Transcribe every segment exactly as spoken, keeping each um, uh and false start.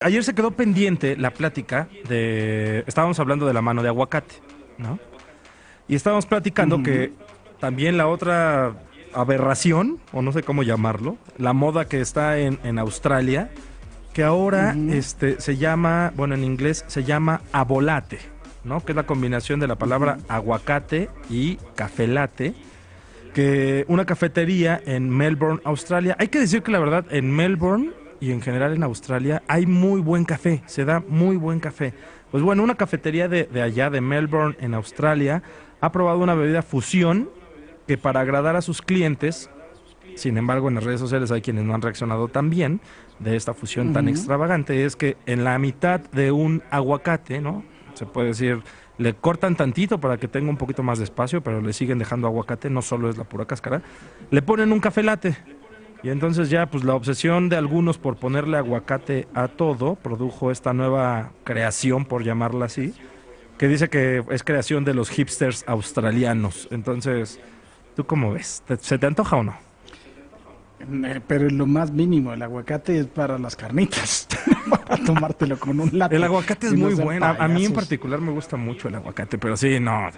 Ayer se quedó pendiente la plática de... Estábamos hablando de la mano de aguacate, ¿no? Y estábamos platicando mm. que también la otra aberración, o no sé cómo llamarlo, la moda que está en, en Australia, que ahora mm. este, se llama, bueno, en inglés se llama Avolatte, ¿no? Que es la combinación de la palabra aguacate y café latte, que una cafetería en Melbourne, Australia. Hay que decir que la verdad, en Melbourne... y en general en Australia hay muy buen café, se da muy buen café. Pues bueno, una cafetería de, de allá, de Melbourne, en Australia, ha probado una bebida fusión que para agradar a sus clientes, sin embargo en las redes sociales hay quienes no han reaccionado tan bien de esta fusión uh-huh. tan extravagante, es que en la mitad de un aguacate, ¿no? Se puede decir, le cortan tantito para que tenga un poquito más de espacio, pero le siguen dejando aguacate, no solo es la pura cáscara, le ponen un café latte. Y entonces ya pues la obsesión de algunos por ponerle aguacate a todo produjo esta nueva creación, por llamarla así, que dice que es creación de los hipsters australianos. Entonces, ¿tú cómo ves? ¿Se te antoja o no? Pero es lo más mínimo, el aguacate es para las carnitas, para tomártelo con un latte. El aguacate es muy bueno, a mí en particular me gusta mucho el aguacate, pero sí, no,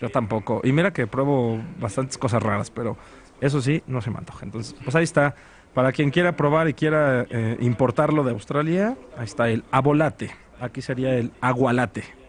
yo tampoco. Y mira que pruebo bastantes cosas raras, pero... eso sí, no se me antoja. Entonces, pues ahí está. Para quien quiera probar y quiera eh, importarlo de Australia, ahí está el Avolatte. Aquí sería el agualate.